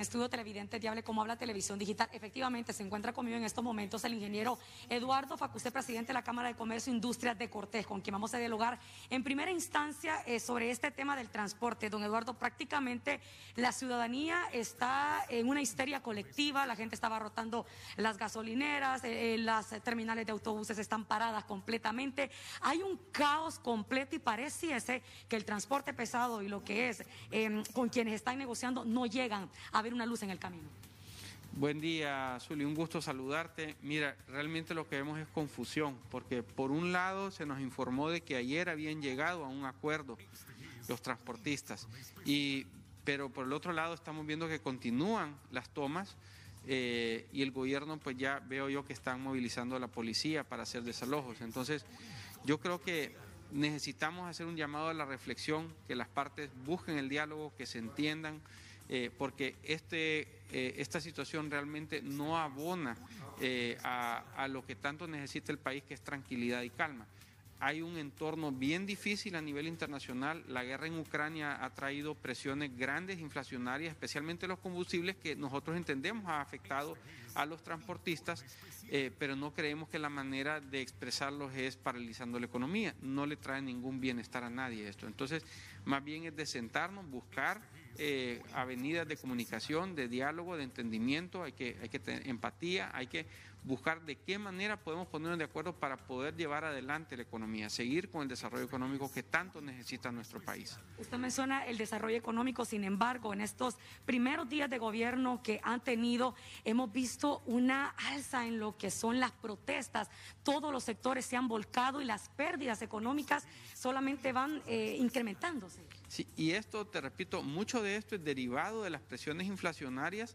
estudio televidente Diable, como habla televisión digital. Efectivamente, se encuentra conmigo en estos momentos el ingeniero Eduardo Facussé, presidente de la Cámara de Comercio e Industria de Cortés, con quien vamos a dialogar en primera instancia sobre este tema del transporte. Don Eduardo, prácticamente la ciudadanía está en una histeria colectiva, la gente está abarrotando las gasolineras, las terminales de autobuses están paradas completamente, hay un caos completo y pareciese que el transporte pesado y lo que es con quienes están negociando no llegan a haber una luz en el camino. Buen día, Zuli, un gusto saludarte. Mira, realmente lo que vemos es confusión, porque por un lado se nos informó de que ayer habían llegado a un acuerdo los transportistas, pero por el otro lado estamos viendo que continúan las tomas y el gobierno, pues ya veo yo que están movilizando a la policía para hacer desalojos. Entonces, yo creo que necesitamos hacer un llamado a la reflexión, que las partes busquen el diálogo, que se entiendan, porque esta situación realmente no abona a lo que tanto necesita el país, que es tranquilidad y calma. Hay un entorno bien difícil a nivel internacional, la guerra en Ucrania ha traído presiones grandes, inflacionarias, especialmente los combustibles, que nosotros entendemos ha afectado a los transportistas, pero no creemos que la manera de expresarlos es paralizando la economía, no le trae ningún bienestar a nadie esto. Entonces, más bien es de sentarnos, buscar avenidas de comunicación, de diálogo, de entendimiento, hay que tener empatía, hay que buscar de qué manera podemos ponernos de acuerdo para poder llevar adelante la economía, seguir con el desarrollo económico que tanto necesita nuestro país. Usted menciona el desarrollo económico, sin embargo, en estos primeros días de gobierno que han tenido, hemos visto una alza en lo que son las protestas, todos los sectores se han volcado y las pérdidas económicas solamente van incrementándose. Sí, y esto, te repito, mucho de esto es derivado de las presiones inflacionarias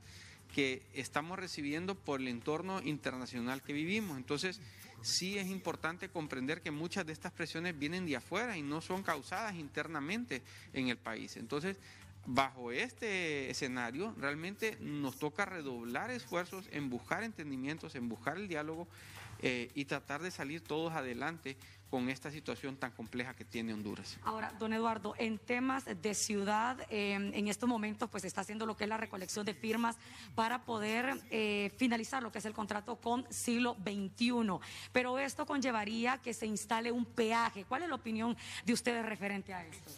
que estamos recibiendo por el entorno internacional que vivimos. Entonces, sí es importante comprender que muchas de estas presiones vienen de afuera y no son causadas internamente en el país. Entonces, bajo este escenario, realmente nos toca redoblar esfuerzos en buscar entendimientos, en buscar el diálogo y tratar de salir todos adelante con esta situación tan compleja que tiene Honduras. Ahora, don Eduardo, en temas de ciudad, en estos momentos pues se está haciendo lo que es la recolección de firmas para poder finalizar lo que es el contrato con Siglo XXI, pero esto conllevaría que se instale un peaje. ¿Cuál es la opinión de ustedes referente a esto?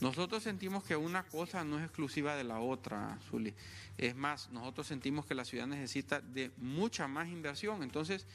Nosotros sentimos que una cosa no es exclusiva de la otra, Zuli. Es más, nosotros sentimos que la ciudad necesita de mucha más inversión. Entonces,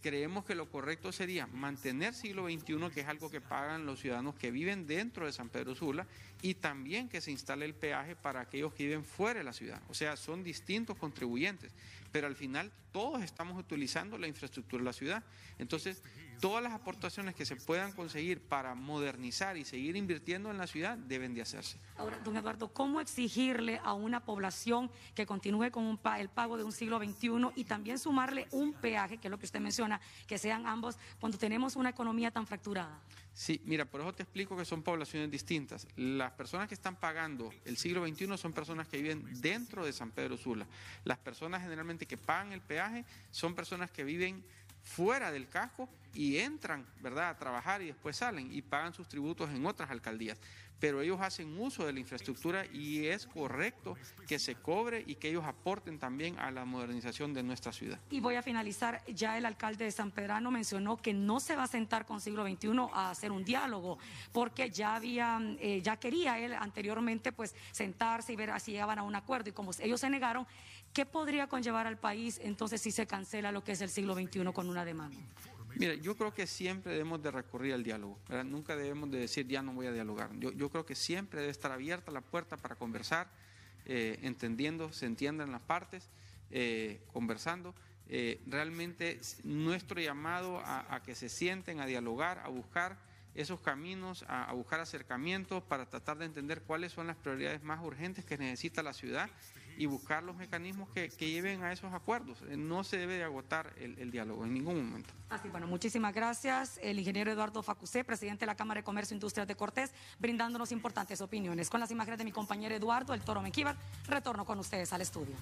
creemos que lo correcto sería mantener Siglo XXI, que es algo que pagan los ciudadanos que viven dentro de San Pedro Sula, y también que se instale el peaje para aquellos que viven fuera de la ciudad. O sea, son distintos contribuyentes, pero al final todos estamos utilizando la infraestructura de la ciudad. Entonces, todas las aportaciones que se puedan conseguir para modernizar y seguir invirtiendo en la ciudad deben de hacerse. Ahora, don Eduardo, ¿cómo exigirle a una población que continúe con el pago de un Siglo XXI y también sumarle un peaje, que es lo que usted menciona, que sean ambos, cuando tenemos una economía tan fracturada? Sí, mira, por eso te explico que son poblaciones distintas. Las personas que están pagando el Siglo XXI son personas que viven dentro de San Pedro Sula. Las personas generalmente que pagan el peaje son personas que viven fuera del casco y entran, ¿verdad?, a trabajar y después salen y pagan sus tributos en otras alcaldías. Pero ellos hacen uso de la infraestructura y es correcto que se cobre y que ellos aporten también a la modernización de nuestra ciudad. Y voy a finalizar, ya el alcalde de San Pedrano mencionó que no se va a sentar con Siglo XXI a hacer un diálogo, porque ya quería él anteriormente pues sentarse y ver si llegaban a un acuerdo, y como ellos se negaron, ¿qué podría conllevar al país entonces si se cancela lo que es el Siglo XXI con una demanda? Mira, yo creo que siempre debemos de recurrir al diálogo, ¿verdad? Nunca debemos de decir ya no voy a dialogar. Yo creo que siempre debe estar abierta la puerta para conversar, entendiendo, se entiendan las partes, conversando. Realmente nuestro llamado a que se sienten, a dialogar, a buscar esos caminos, a buscar acercamientos para tratar de entender cuáles son las prioridades más urgentes que necesita la ciudad y buscar los mecanismos que lleven a esos acuerdos. No se debe de agotar el diálogo en ningún momento. Así, bueno, muchísimas gracias. El ingeniero Eduardo Facussé, presidente de la Cámara de Comercio e Industria de Cortés, brindándonos importantes opiniones. Con las imágenes de mi compañero Eduardo, el Toro Mequívar, retorno con ustedes al estudio.